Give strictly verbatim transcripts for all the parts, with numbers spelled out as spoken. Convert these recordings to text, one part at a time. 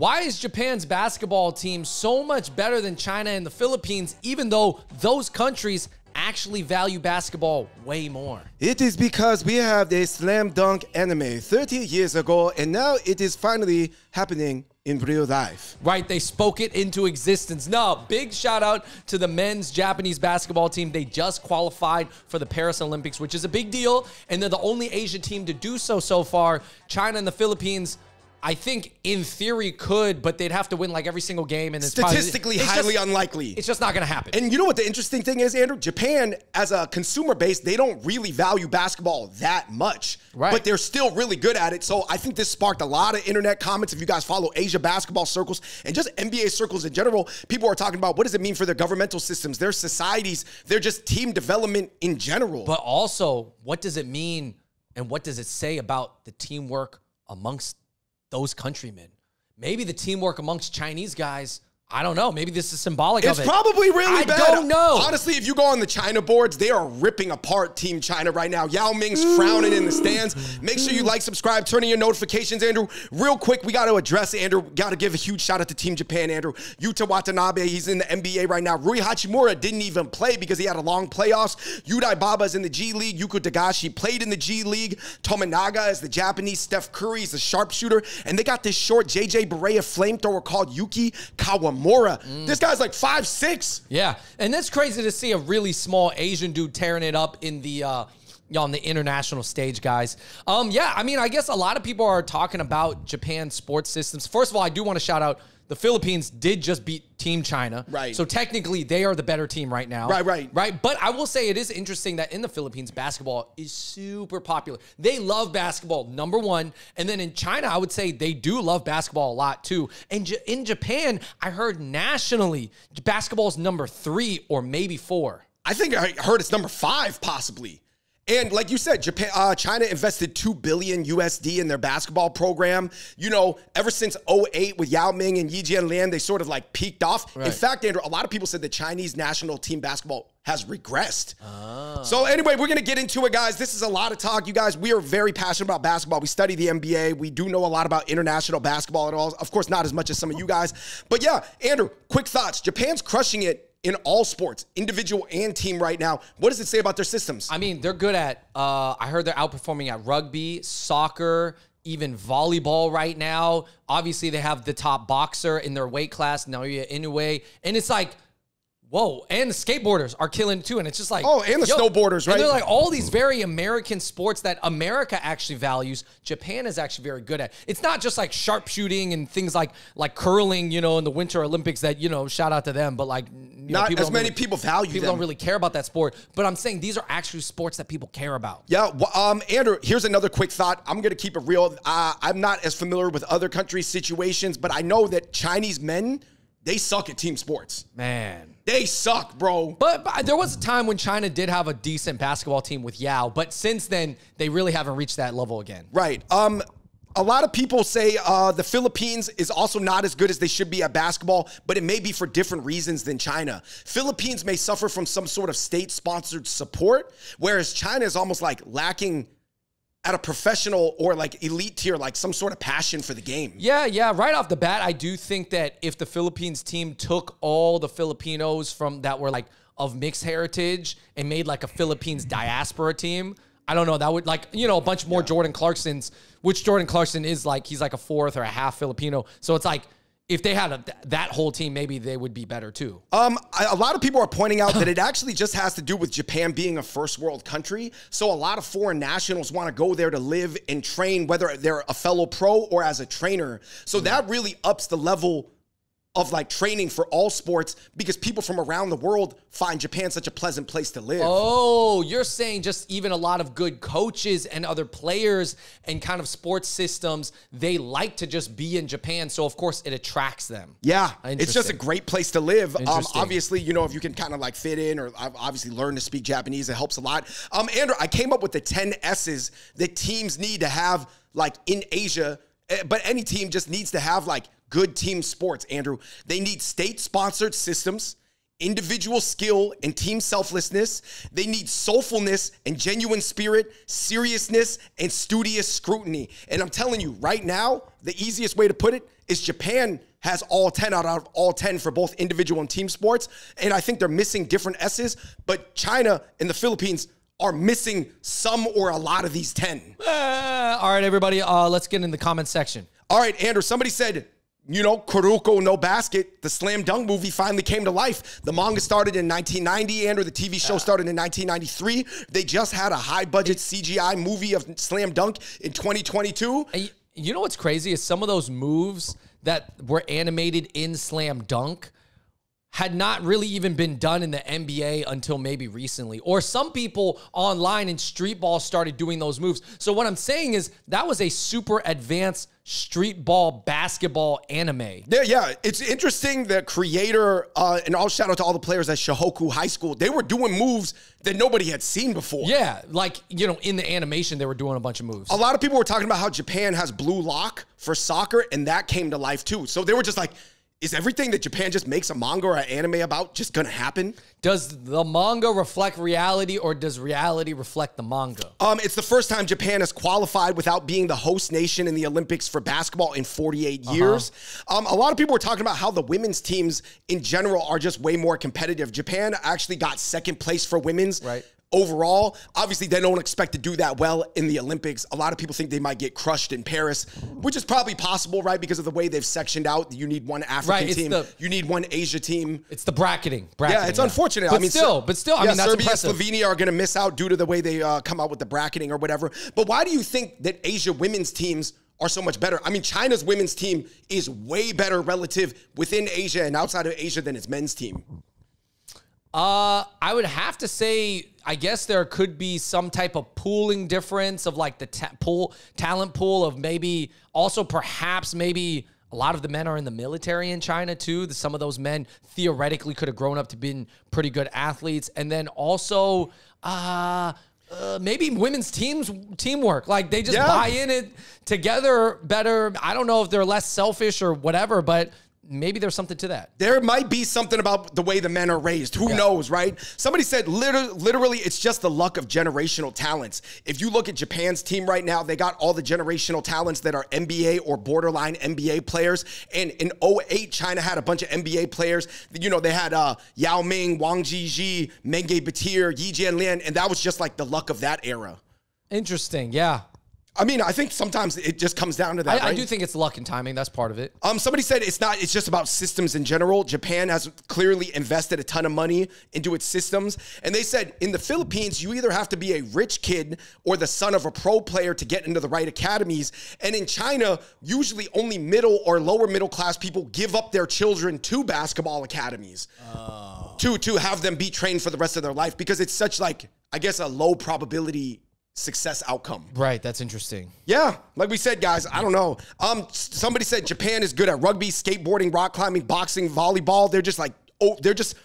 Why is Japan's basketball team so much better than China and the Philippines, even though those countries actually value basketball way more? It is because we have a Slam Dunk anime thirty years ago, and now it is finally happening in real life. Right, they spoke it into existence. Now, big shout out to the men's Japanese basketball team. They just qualified for the Paris Olympics, which is a big deal, and they're the only Asian team to do so so far. China and the Philippines, I think in theory could, but they'd have to win like every single game. And it's statistically probably, it's highly just, unlikely. It's just not going to happen. And you know what the interesting thing is, Andrew? Japan, as a consumer base, they don't really value basketball that much, right? But they're still really good at it. So I think this sparked a lot of internet comments. If you guys follow Asia basketball circles and just N B A circles in general, people are talking about what does it mean for their governmental systems, their societies, their just team development in general. But also, what does it mean and what does it say about the teamwork amongst those countrymen? Maybe the teamwork amongst Chinese guys, I don't know. Maybe this is symbolic it's of it. It's probably really I bad. I don't know. Honestly, if you go on the China boards, they are ripping apart Team China right now. Yao Ming's Ooh. frowning in the stands. Make sure you like, subscribe, turn in your notifications, Andrew. Real quick, we got to address Andrew. Got to give a huge shout out to Team Japan, Andrew. Yuta Watanabe, he's in the N B A right now. Rui Hachimura didn't even play because he had a long playoffs. Yudai Baba's in the G League. Yuko Tagashi played in the G League. Tominaga is the Japanese. Steph Curry is the sharpshooter. And they got this short J J. Barea flamethrower called Yuki Kawamura. Mm. This guy's like five six. Yeah, and that's crazy to see a really small Asian dude tearing it up in the uh, on the international stage, guys. Um, yeah, I mean, I guess a lot of people are talking about Japan's sports systems. First of all, I do want to shout out the Philippines did just beat Team China. Right. So technically, they are the better team right now. Right, right. Right, but I will say it is interesting that in the Philippines, basketball is super popular. They love basketball, number one. And then in China, I would say they do love basketball a lot, too. And in Japan, I heard nationally, basketball is number three or maybe four. I think I heard it's number five, possibly. And like you said, Japan, uh, China invested two billion U S D in their basketball program. You know, ever since oh eight with Yao Ming and Yi Jianlian, they sort of like peaked off. Right. In fact, Andrew, a lot of people said the Chinese national team basketball has regressed. Oh. So anyway, we're going to get into it, guys. This is a lot of talk. You guys, we are very passionate about basketball. We study the N B A. We do know a lot about international basketball at all. Of course, not as much as some of you guys. But yeah, Andrew, quick thoughts. Japan's crushing it in all sports, individual and team right now. What does it say about their systems? I mean, they're good at, uh, I heard they're outperforming at rugby, soccer, even volleyball right now. Obviously, they have the top boxer in their weight class, Naoya Inoue. And it's like, whoa. And the skateboarders are killing too. And it's just like, oh, and the yo, snowboarders, right? And they're like all these very American sports that America actually values, Japan is actually very good at. It's not just like sharpshooting and things like like curling, you know, in the Winter Olympics that, you know, shout out to them. But like, you not know, as many really, people value People them. don't really care about that sport. But I'm saying these are actually sports that people care about. Yeah. Well, um, Andrew, here's another quick thought. I'm going to keep it real. Uh, I'm not as familiar with other countries' situations, but I know that Chinese men, they suck at team sports. Man. They suck, bro. But, but there was a time when China did have a decent basketball team with Yao, but since then, they really haven't reached that level again. Right. Um, a lot of people say uh, the Philippines is also not as good as they should be at basketball, but it may be for different reasons than China. Philippines may suffer from some sort of state-sponsored support, whereas China is almost like lacking at a professional or like elite tier, like some sort of passion for the game. Yeah, yeah. Right off the bat, I do think that if the Philippines team took all the Filipinos from that were like of mixed heritage and made like a Philippines diaspora team, I don't know, that would like, you know, a bunch more yeah. Jordan Clarksons, which Jordan Clarkson is like, he's like a fourth or a half Filipino. So it's like, if they had a, that whole team, maybe they would be better too. Um, I, a lot of people are pointing out that it actually just has to do with Japan being a first world country. So a lot of foreign nationals want to go there to live and train, whether they're a fellow pro or as a trainer. So mm-hmm. that really ups the level of like training for all sports because people from around the world find Japan such a pleasant place to live. Oh, you're saying just even a lot of good coaches and other players and kind of sports systems, they like to just be in Japan. So of course it attracts them. Yeah, it's just a great place to live. Um, obviously, you know, if you can kind of like fit in or obviously learn to speak Japanese, it helps a lot. Um, Andrew, I came up with the ten S's that teams need to have like in Asia, but any team just needs to have like good team sports, Andrew. They need state-sponsored systems, individual skill and team selflessness. They need soulfulness and genuine spirit, seriousness, and studious scrutiny. And I'm telling you, right now, the easiest way to put it is Japan has all ten out of all ten for both individual and team sports. And I think they're missing different S's, but China and the Philippines are missing some or a lot of these ten. Uh, all right, everybody, uh, let's get in the comments section. All right, Andrew, somebody said, you know, Kuruko No Basket, the Slam Dunk movie finally came to life. The manga started in nineteen ninety, Andrew. The T V show started in nineteen ninety-three. They just had a high-budget C G I movie of Slam Dunk in twenty twenty-two. You know what's crazy is some of those moves that were animated in Slam Dunk had not really even been done in the N B A until maybe recently. Or some people online in street ball started doing those moves. So what I'm saying is that was a super advanced street ball basketball anime. Yeah, yeah. It's interesting that creator, uh, and I'll shout out to all the players at Shohoku High School, they were doing moves that nobody had seen before. Yeah, like, you know, in the animation, they were doing a bunch of moves. A lot of people were talking about how Japan has Blue Lock for soccer, and that came to life too. So they were just like, is everything that Japan just makes a manga or an anime about just gonna happen? Does the manga reflect reality or does reality reflect the manga? Um, it's the first time Japan has qualified without being the host nation in the Olympics for basketball in forty-eight uh-huh. years. Um, a lot of people were talking about how the women's teams in general are just way more competitive. Japan actually got second place for women's. Right. Overall, obviously, they don't expect to do that well in the Olympics. A lot of people think they might get crushed in Paris, which is probably possible, right? Because of the way they've sectioned out. You need one African right, team. The, you need one Asia team. It's the bracketing. bracketing yeah, it's yeah. unfortunate. But I mean, still, but still, yeah, I mean, that's Serbia impressive. Slovenia are going to miss out due to the way they uh, come out with the bracketing or whatever. But why do you think that Asia women's teams are so much better? I mean, China's women's team is way better relative within Asia and outside of Asia than its men's team. Uh, I would have to say, I guess there could be some type of pooling difference of like the ta pool, talent pool of maybe also perhaps maybe a lot of the men are in the military in China too. Some of those men theoretically could have grown up to being pretty good athletes. And then also, uh, uh, maybe women's teams teamwork, like they just yeah. buy in it together better. I don't know if they're less selfish or whatever, but maybe there's something to that. There might be something about the way the men are raised. Who yeah. knows, right? Somebody said, literally, literally, it's just the luck of generational talents. If you look at Japan's team right now, they got all the generational talents that are N B A or borderline N B A players. And in oh eight, China had a bunch of N B A players. You know, they had uh, Yao Ming, Wang Jiji, Menge Batir, Yi Jianlian, and that was just like the luck of that era. Interesting, yeah. I mean, I think sometimes it just comes down to that, I, right? I do think it's luck and timing. That's part of it. Um, somebody said it's not. It's just about systems in general. Japan has clearly invested a ton of money into its systems. And they said in the Philippines, you either have to be a rich kid or the son of a pro player to get into the right academies. And in China, usually only middle or lower middle class people give up their children to basketball academies oh. to, to have them be trained for the rest of their life because it's such like, I guess, a low probability success outcome. Right, that's interesting. Yeah, like we said, guys, I don't know. Um, somebody said Japan is good at rugby, skateboarding, rock climbing, boxing, volleyball. They're just like, oh, they're just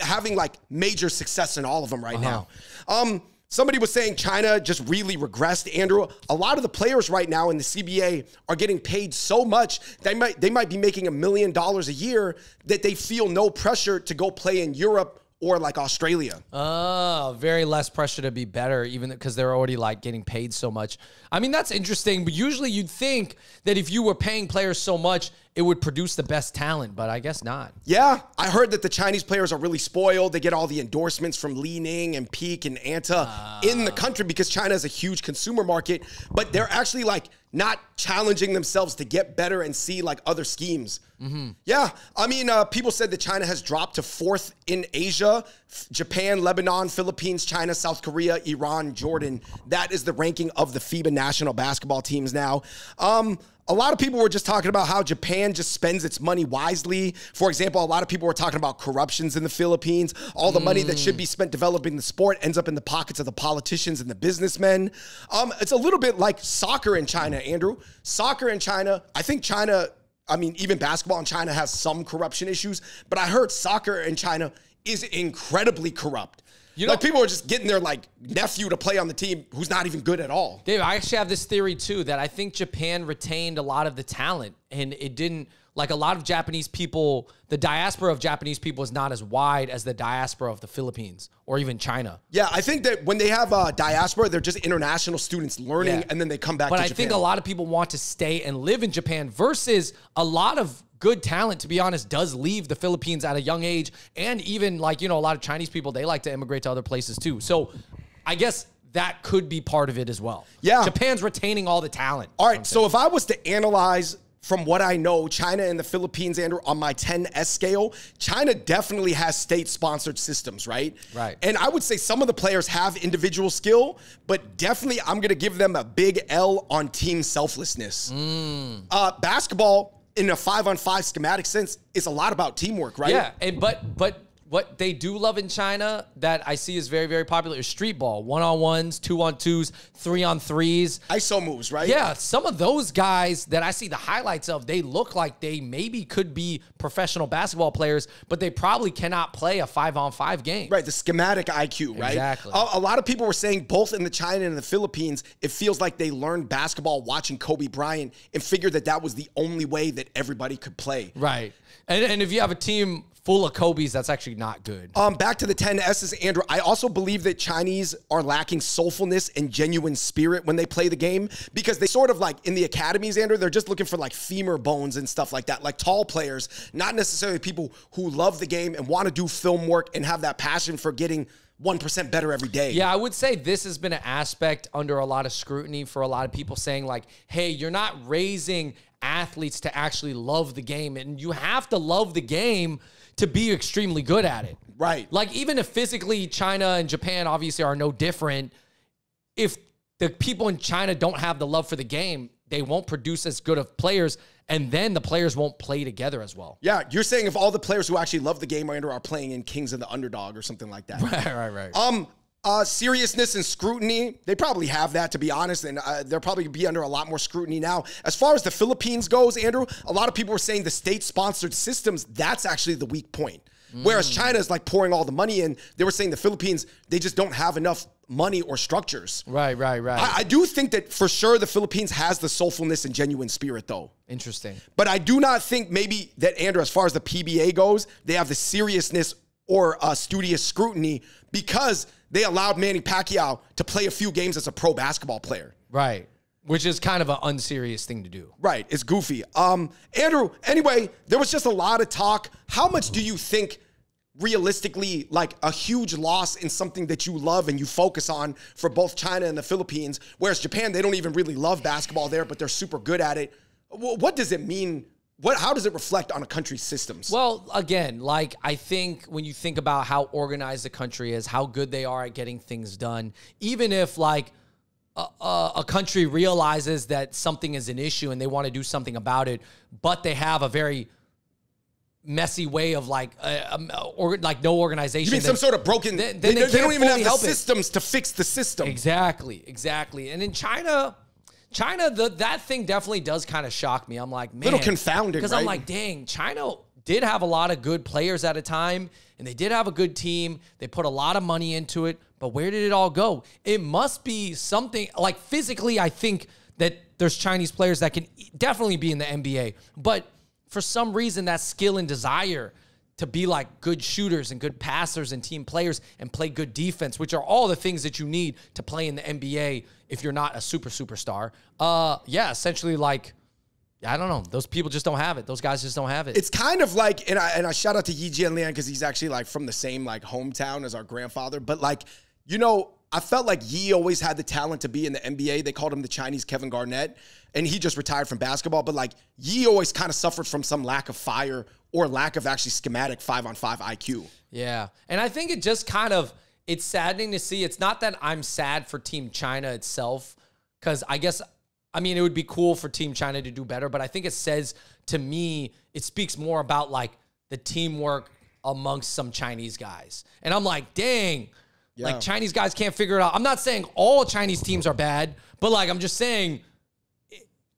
having like major success in all of them right uh-huh. now. Um, somebody was saying China just really regressed, Andrew. A lot of the players right now in the C B A are getting paid so much, they might, they might be making a million dollars a year that they feel no pressure to go play in Europe or like Australia. Oh, very less pressure to be better, even because they're already like getting paid so much. I mean, that's interesting, but usually you'd think that if you were paying players so much, it would produce the best talent, but I guess not. Yeah, I heard that the Chinese players are really spoiled. They get all the endorsements from Li Ning and Peak and Anta uh, in the country because China is a huge consumer market, but they're actually like not challenging themselves to get better and see like other schemes. Mm-hmm. Yeah, I mean, uh, people said that China has dropped to fourth in Asia. Japan, Lebanon, Philippines, China, South Korea, Iran, Jordan. That is the ranking of the FIBA national basketball teams now. Um, a lot of people were just talking about how Japan just spends its money wisely. For example, a lot of people were talking about corruptions in the Philippines. All the mm. money that should be spent developing the sport ends up in the pockets of the politicians and the businessmen. Um, it's a little bit like soccer in China, Andrew. Soccer in China, I think China... I mean, even basketball in China has some corruption issues, but I heard soccer in China is incredibly corrupt. You know, like people are just getting their like nephew to play on the team who's not even good at all. Dave, I actually have this theory too, that I think Japan retained a lot of the talent and it didn't, like a lot of Japanese people, the diaspora of Japanese people is not as wide as the diaspora of the Philippines or even China. Yeah, I think that when they have a diaspora, they're just international students learning yeah. and then they come back but to I Japan. But I think a lot of people want to stay and live in Japan versus a lot of good talent, to be honest, does leave the Philippines at a young age. And even like, you know, a lot of Chinese people, they like to immigrate to other places too. So I guess that could be part of it as well. Yeah. Japan's retaining all the talent. All right, so if I was to analyze from what I know, China and the Philippines, Andrew, on my ten S scale, China definitely has state-sponsored systems, right? Right. And I would say some of the players have individual skill, but definitely I'm going to give them a big L on team selflessness. Mm. Uh, basketball, in a five-on-five schematic sense, is a lot about teamwork, right? Yeah, and but but what they do love in China that I see is very, very popular is street ball. One-on-ones, two-on-twos, three-on-threes. I S O moves, right? Yeah, some of those guys that I see the highlights of, they look like they maybe could be professional basketball players, but they probably cannot play a five-on-five game. Right, the schematic I Q, right? Exactly. A, a lot of people were saying both in the China and the Philippines, it feels like they learned basketball watching Kobe Bryant and figured that that was the only way that everybody could play. Right, and, and if you have a team full of Kobe's, that's actually not good. Um, back to the ten S's, Andrew. I also believe that Chinese are lacking soulfulness and genuine spirit when they play the game because they sort of like, in the academies, Andrew, they're just looking for like femur bones and stuff like that, like tall players, not necessarily people who love the game and want to do film work and have that passion for getting one percent better every day. Yeah, I would say this has been an aspect under a lot of scrutiny for a lot of people saying like, hey, you're not raising athletes to actually love the game, and you have to love the game to be extremely good at it. Right. Like even if physically China and Japan obviously are no different, if the people in China don't have the love for the game, they won't produce as good of players, and then the players won't play together as well. Yeah, you're saying if all the players who actually love the game are, are playing in Kings of the Underdog or something like that. Right, right, right. Um, uh, seriousness and scrutiny, they probably have that, to be honest, and uh, they'll probably be under a lot more scrutiny now. As far as the Philippines goes, Andrew, a lot of people were saying the state-sponsored systems, that's actually the weak point. Mm. Whereas China is like pouring all the money in, they were saying the Philippines, they just don't have enough money or structures. Right, right, right. I, I do think that for sure the Philippines has the soulfulness and genuine spirit though. Interesting. But I do not think maybe that, Andrew, as far as the P B A goes, they have the seriousness or uh, studious scrutiny because they allowed Manny Pacquiao to play a few games as a pro basketball player. Right. Which is kind of an unserious thing to do. Right. It's goofy. Um, Andrew, anyway, there was just a lot of talk. How much do you think realistically, like a huge loss in something that you love and you focus on for both China and the Philippines, whereas Japan, they don't even really love basketball there, but they're super good at it. What does it mean? What, how does it reflect on a country's systems? Well, again, like I think when you think about how organized the country is, how good they are at getting things done, even if like a, a, a country realizes that something is an issue and they want to do something about it, but they have a very messy way of like, uh, or like no organization. You mean then, some sort of broken, then, then they, they, they don't even have the systems it. to fix the system. Exactly, exactly. And in China, China, the, that thing definitely does kind of shock me. I'm like, man. A little confounding, Because right? I'm like, dang, China did have a lot of good players at a time, and they did have a good team. They put a lot of money into it, but where did it all go? It must be something, like physically, I think that there's Chinese players that can definitely be in the N B A, but for some reason, that skill and desire to be like good shooters and good passers and team players and play good defense, which are all the things that you need to play in the N B A if you're not a super, superstar. Uh, yeah, essentially like, I don't know. Those people just don't have it. Those guys just don't have it. It's kind of like, and I, and I shout out to Yi Jianlian because he's actually like from the same like hometown as our grandfather. But like, you know, I felt like Yi always had the talent to be in the N B A. They called him the Chinese Kevin Garnett, and he just retired from basketball. But like Yi always kind of suffered from some lack of fire or lack of actually schematic five-on-five I Q. Yeah, and I think it just kind of, it's saddening to see. It's not that I'm sad for Team China itself, because I guess, I mean, it would be cool for Team China to do better, but I think it says to me, it speaks more about like the teamwork amongst some Chinese guys. And I'm like, dang, yeah. Like, Chinese guys can't figure it out. I'm not saying all Chinese teams are bad, but, like, I'm just saying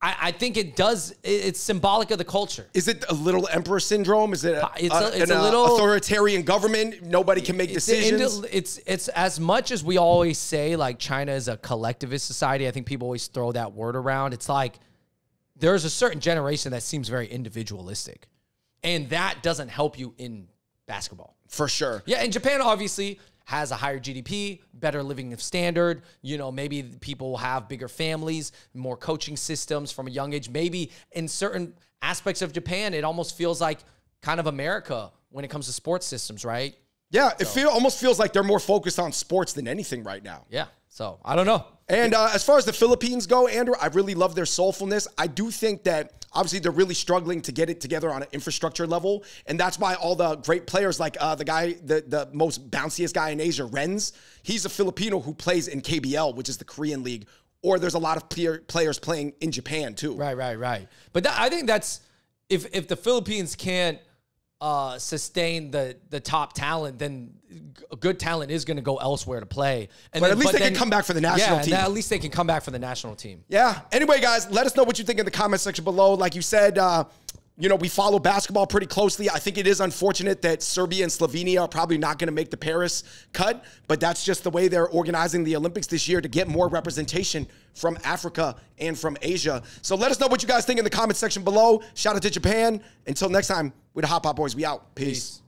I, I think it does. It's symbolic of the culture. Is it a little emperor syndrome? Is it a, it's a, it's a, a little authoritarian government? Nobody can make it's decisions. A, it's it's as much as we always say, like, China is a collectivist society. I think people always throw that word around. It's like there's a certain generation that seems very individualistic, and that doesn't help you in basketball for sure. Yeah, and Japan obviously has a higher G D P, better living standard. You know, maybe people have bigger families, more coaching systems from a young age. Maybe in certain aspects of Japan, it almost feels like kind of America when it comes to sports systems, right? Yeah, so. it feel, almost feels like they're more focused on sports than anything right now. Yeah, so I don't know. And uh, as far as the Philippines go, Andrew, I really love their soulfulness. I do think that obviously they're really struggling to get it together on an infrastructure level. And that's why all the great players, like uh, the guy, the, the most bounciest guy in Asia, Renz, he's a Filipino who plays in K B L, which is the Korean league. Or there's a lot of player, players playing in Japan too. Right, right, right. But that, I think that's, if, if the Philippines can't uh, sustain the, the top talent, then good talent is going to go elsewhere to play. And but then, at least but they then, can come back for the national yeah, team. Yeah, at least they can come back for the national team. Yeah. Anyway, guys, let us know what you think in the comment section below. Like you said, uh, you know, we follow basketball pretty closely. I think it is unfortunate that Serbia and Slovenia are probably not going to make the Paris cut, but that's just the way they're organizing the Olympics this year to get more representation from Africa and from Asia. So let us know what you guys think in the comment section below. Shout out to Japan. Until next time, we're the Hot Pot Boys. We out. Peace. Peace.